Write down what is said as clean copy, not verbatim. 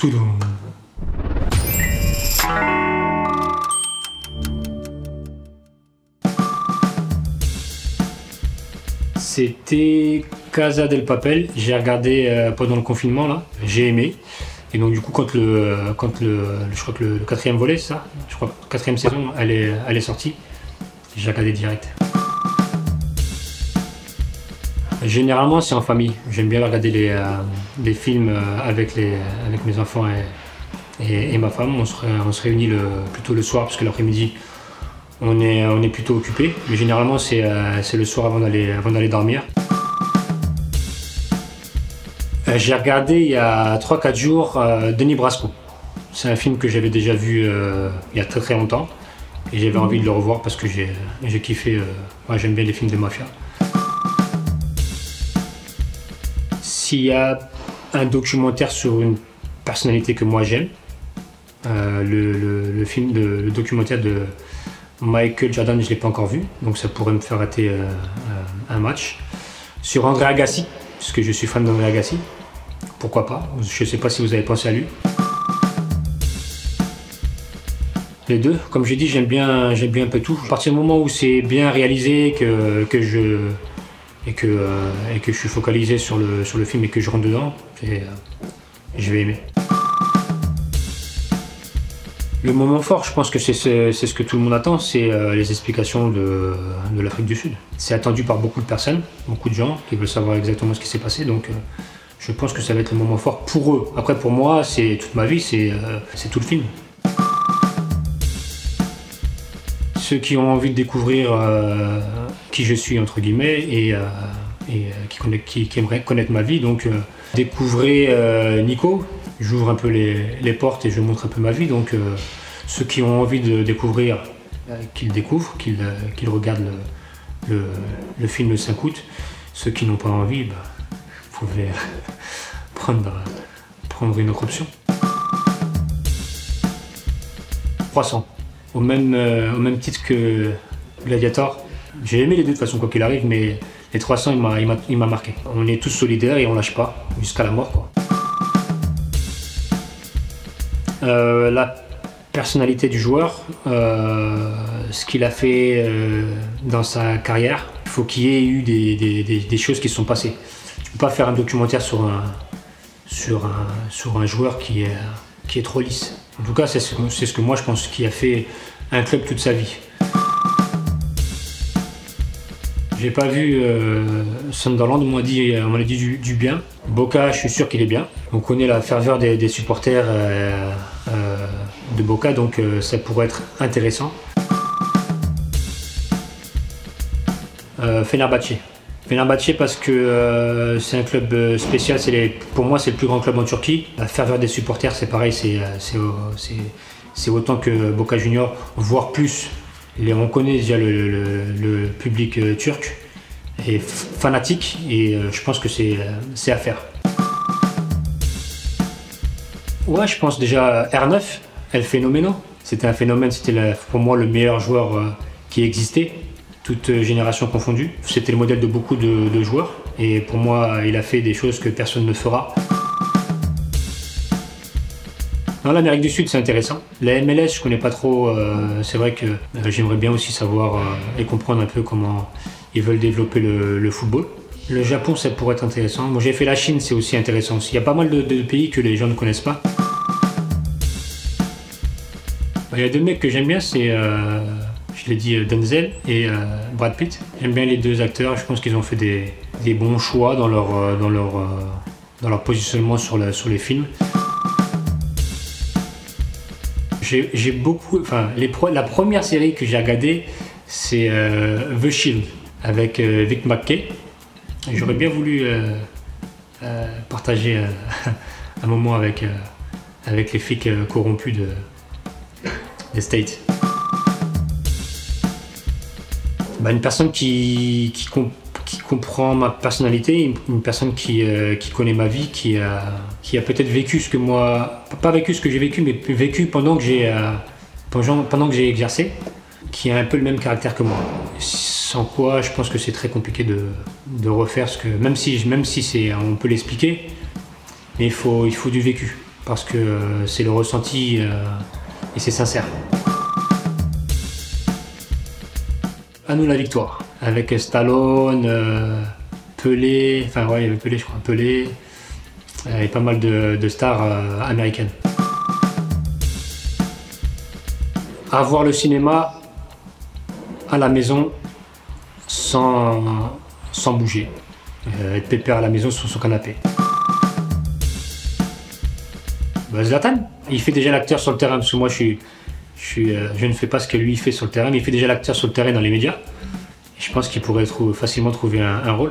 Toudon. C'était Casa del Papel, j'ai regardé pendant le confinement là, j'ai aimé. Et donc du coup je crois que le quatrième volet c'est ça, je crois que la quatrième saison elle est sortie, j'ai regardé direct. Généralement c'est en famille, j'aime bien regarder les films avec mes enfants et ma femme, on se réunit plutôt le soir parce que l'après-midi on est plutôt occupé, mais généralement c'est le soir avant d'aller dormir. J'ai regardé il y a 3-4 jours Denis Brasco. C'est un film que j'avais déjà vu il y a très longtemps et j'avais envie de le revoir parce que j'ai kiffé, moi j'aime bien les films de mafia. S'il y a un documentaire sur une personnalité que moi j'aime, le documentaire de Michael Jordan, je ne l'ai pas encore vu, donc ça pourrait me faire rater un match. Sur André Agassi, parce que je suis fan d'André Agassi, pourquoi pas, je ne sais pas si vous avez pensé à lui. Les deux, comme j'ai dit, j'aime bien un peu tout. À partir du moment où c'est bien réalisé, que je suis focalisé sur le film et que je rentre dedans, je vais aimer. Le moment fort, je pense que c'est ce que tout le monde attend, c'est les explications de l'Afrique du Sud. C'est attendu par beaucoup de personnes, beaucoup de gens qui veulent savoir exactement ce qui s'est passé, donc je pense que ça va être le moment fort pour eux. Après pour moi, c'est toute ma vie, c'est tout le film. Ceux qui ont envie de découvrir qui je suis, entre guillemets, et qui aimeraient connaître ma vie, donc découvrez Nico. J'ouvre un peu les portes et je montre un peu ma vie, donc ceux qui ont envie de découvrir, qu'ils découvrent, qu'ils regardent le film le 5 août. Ceux qui n'ont pas envie, bah, vous pouvez prendre une autre option. Croissant, au même titre que Gladiator. J'ai aimé les deux de toute façon, quoi qu'il arrive, mais les 300, il m'a marqué. On est tous solidaires et on lâche pas, jusqu'à la mort, quoi. La personnalité du joueur, ce qu'il a fait dans sa carrière, il faut qu'il y ait eu des choses qui se sont passées. Tu ne peux pas faire un documentaire sur un joueur qui est trop lisse. En tout cas, c'est ce que moi je pense qui a fait un club toute sa vie. J'ai pas vu Sunderland, on m'a dit du bien. Boca, je suis sûr qu'il est bien. On connaît la ferveur des supporters de Boca, donc ça pourrait être intéressant. Fenerbahçe parce que c'est un club spécial, pour moi c'est le plus grand club en Turquie. La ferveur des supporters, c'est pareil, c'est autant que Boca Juniors, voire plus. On connaît déjà le public turc et fanatique, et je pense que c'est à faire. Ouais, je pense déjà R9, El Phenomeno. C'était un phénomène, c'était pour moi le meilleur joueur qui existait, toute génération confondue. C'était le modèle de beaucoup de joueurs, et pour moi, il a fait des choses que personne ne fera. Dans l'Amérique du Sud, c'est intéressant. La MLS, je ne connais pas trop. C'est vrai que j'aimerais bien aussi savoir et comprendre un peu comment ils veulent développer le football. Le Japon, ça pourrait être intéressant. Moi, j'ai fait la Chine, c'est aussi intéressant. Il y a pas mal de pays que les gens ne connaissent pas. Il y a deux mecs que j'aime bien, c'est, je l'ai dit, Denzel et Brad Pitt. J'aime bien les deux acteurs. Je pense qu'ils ont fait des bons choix dans leur positionnement sur les films. J'ai beaucoup, enfin, la première série que j'ai regardée, c'est The Shield avec Vic McKay. J'aurais bien voulu partager un moment avec les flics corrompus des States. Bah, une personne qui comprend ma personnalité, une personne qui connaît ma vie, qui a peut-être vécu ce que moi, pas vécu ce que j'ai vécu, mais vécu pendant que j'ai exercé, qui a un peu le même caractère que moi. Sans quoi, je pense que c'est très compliqué de refaire ce que, même si on peut l'expliquer, mais il faut du vécu. parce que c'est le ressenti et c'est sincère. A nous la victoire, avec Stallone, Pelé, enfin ouais, il y avait Pelé je crois, Pelé, et pas mal de stars américaines. À voir le cinéma à la maison sans bouger, être pépère à la maison sur son canapé. Bah, Zlatan, il fait déjà l'acteur sur le terrain, parce que moi je ne fais pas ce que lui fait sur le terrain, mais il fait déjà l'acteur sur le terrain dans les médias. Je pense qu'il pourrait facilement trouver un rôle.